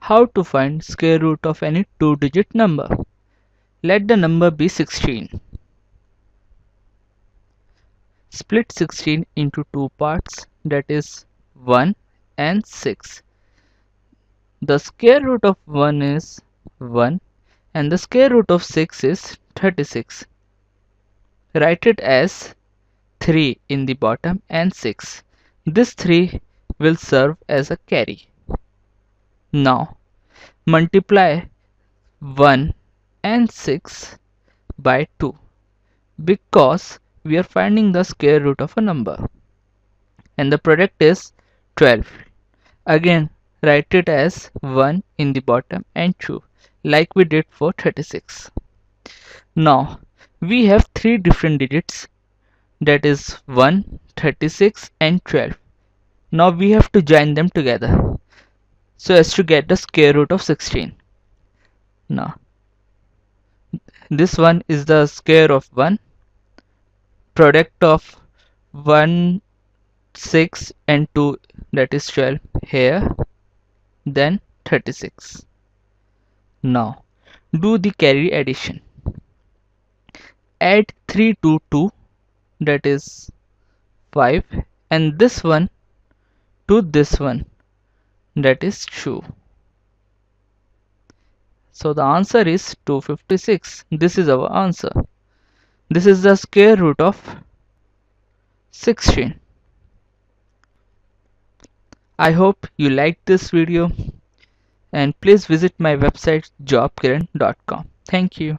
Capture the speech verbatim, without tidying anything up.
how to find square root of any two-digit number. Let the number be sixteen. Split sixteen into two parts, that is one and six. The square root of one is one and the square root of six is thirty-six. Write it as three in the bottom and six. This three will serve as a carry. Now multiply one and six by two, because we are finding the square root of a number, and the product is twelve. Again, write it as one in the bottom and two, like we did for thirty-six. Now we have three different digits, that is one, thirty-six and twelve. Now we have to join them together so as to get the square root of sixteen. Now this one is the square of one, product of one, six and two, that is twelve here, then thirty-six. Now do the carry addition. Add three to two, that is five, and this one to this one, that is two. So the answer is two hundred fifty-six. This is our answer. This is the square root of sixteen. I hope you liked this video, and please visit my website job kiran dot com. Thank you.